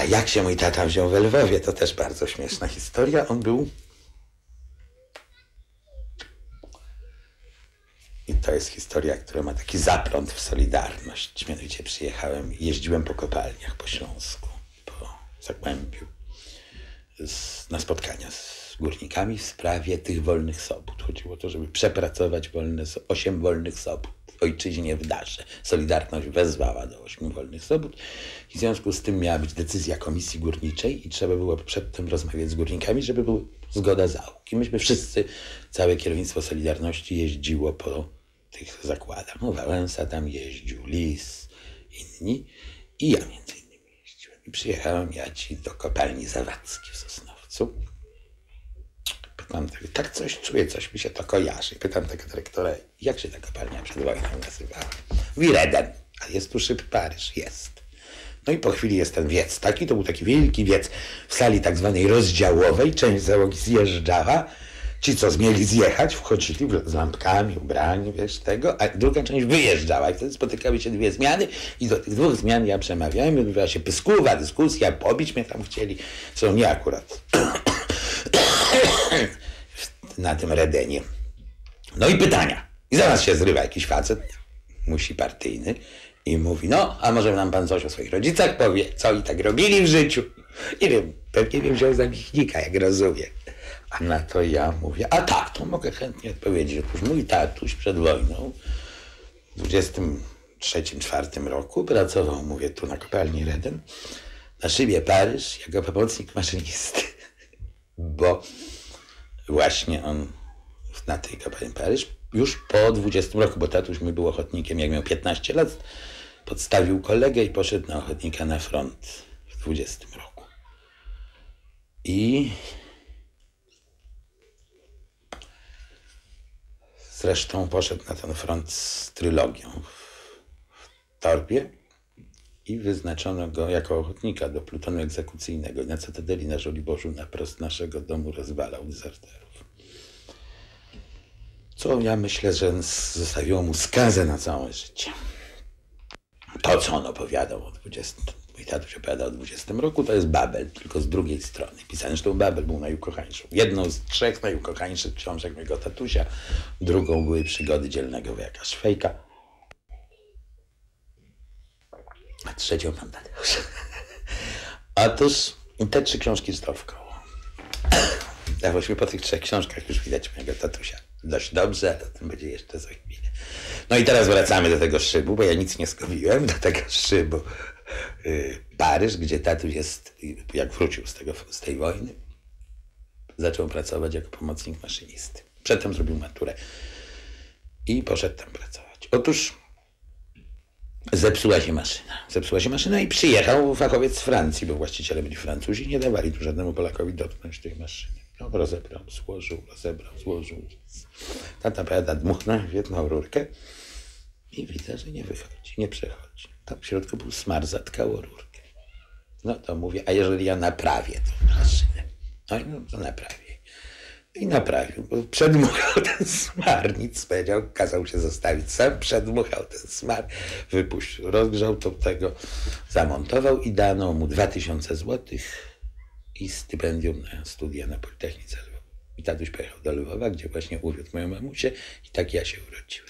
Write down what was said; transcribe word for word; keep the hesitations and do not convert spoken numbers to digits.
A jak się mój tata wziął we Lwowie, to też bardzo śmieszna historia. On był... I to jest historia, która ma taki zapląt w Solidarność. Mianowicie przyjechałem, jeździłem po kopalniach po Śląsku, po Zagłębiu, z, na spotkania z górnikami w sprawie tych wolnych sobót. Chodziło o to, żeby przepracować wolne, osiem wolnych sobót w ojczyźnie, w darze. Solidarność wezwała do ośmiu wolnych sobót i w związku z tym miała być decyzja Komisji Górniczej i trzeba było przedtem rozmawiać z górnikami, żeby była zgoda załóg. I myśmy wszyscy, całe kierownictwo Solidarności jeździło po tych zakładach. No, Wałęsa tam jeździł, Lis, inni i ja między innymi jeździłem. I przyjechałem ja ci do kopalni Zawadzki w Sosnowcu. Pytam tego, tak coś czuję, coś mi się to kojarzy. Pytam tego dyrektora, jak się ta kopalnia przed wojną nazywała? Mówi Reden, a jest tu szyb Paryż, jest. No i po chwili jest ten wiec taki, to był taki wielki wiec w sali tak zwanej rozdziałowej, część załogi zjeżdżała. Ci, co mieli zjechać, wchodzili z lampkami, ubrani, wiesz, tego, a druga część wyjeżdżała i wtedy spotykały się dwie zmiany i do tych dwóch zmian ja przemawiałem i odbywała się pyskuwa, dyskusja, pobić mnie tam chcieli, co nie akurat na tym Redenie. No i pytania. I zaraz się zrywa jakiś facet, musi partyjny i mówi, no, a może nam pan coś o swoich rodzicach powie, co i tak robili w życiu. Nie wiem, pewnie bym wziął za michnika, jak rozumiem. A na to ja mówię, a tak, to mogę chętnie odpowiedzieć. Otóż mój tatuś przed wojną w dwudziestym trzecim, czwartym roku pracował, mówię, tu na kopalni Reden, na szybie Paryż, jako pomocnik maszynisty, bo właśnie on na tej kopalni Paryż już po dwudziestym roku, bo tatuś mój był ochotnikiem, jak miał piętnaście lat, podstawił kolegę i poszedł na ochotnika na front w dwudziestym roku. I... Zresztą poszedł na ten front z trylogią w torbie i wyznaczono go jako ochotnika do plutonu egzekucyjnego. Na cytadeli na Żoliborzu naprost naszego domu rozwalał dezerterów. Co ja myślę, że zostawiło mu skazę na całe życie. To, co on opowiadał o dwudziestym, mój tatuś opowiadał o dwudziestym roku, to jest Babel, tylko z drugiej strony. Pisany, zresztą Babel był najukochańszą. Jedną z trzech najukochańszych książek mojego tatusia, drugą były przygody dzielnego wujaka Szwejka, a trzecią mam Tadeusza. Otóż te trzy książki zostały w koło. Ja właśnie po tych trzech książkach już widać mojego tatusia dość dobrze, a o tym będzie jeszcze za chwilę. No i teraz wracamy do tego szybu, bo ja nic nie skowiłem, do tego szybu Paryż, gdzie tatuś jest, jak wrócił z, tego, z tej wojny, zaczął pracować jako pomocnik maszynisty. Przedtem zrobił maturę i poszedł tam pracować. Otóż zepsuła się maszyna. Zepsuła się maszyna i przyjechał fachowiec z Francji, bo właściciele byli Francuzi i nie dawali tu żadnemu Polakowi dotknąć tej maszyny. No, rozebrał, złożył, rozebrał, złożył. Tata powiada, dmuchnę w jedną rurkę i widzę, że nie wychodzi, nie przechodzi. Tam w środku był smar, zatkało rurkę. No to mówię, a jeżeli ja naprawię tę maszynę? No to naprawię. I naprawił, bo przedmuchał ten smar, nic powiedział, kazał się zostawić sam, przedmuchał ten smar, wypuścił, rozgrzał to tego, zamontował i dano mu dwa tysiące złotych i stypendium na studia na Politechnice Lwowa. I tatuś pojechał do Lwowa, gdzie właśnie uwiódł moją mamusię i tak ja się urodziłem.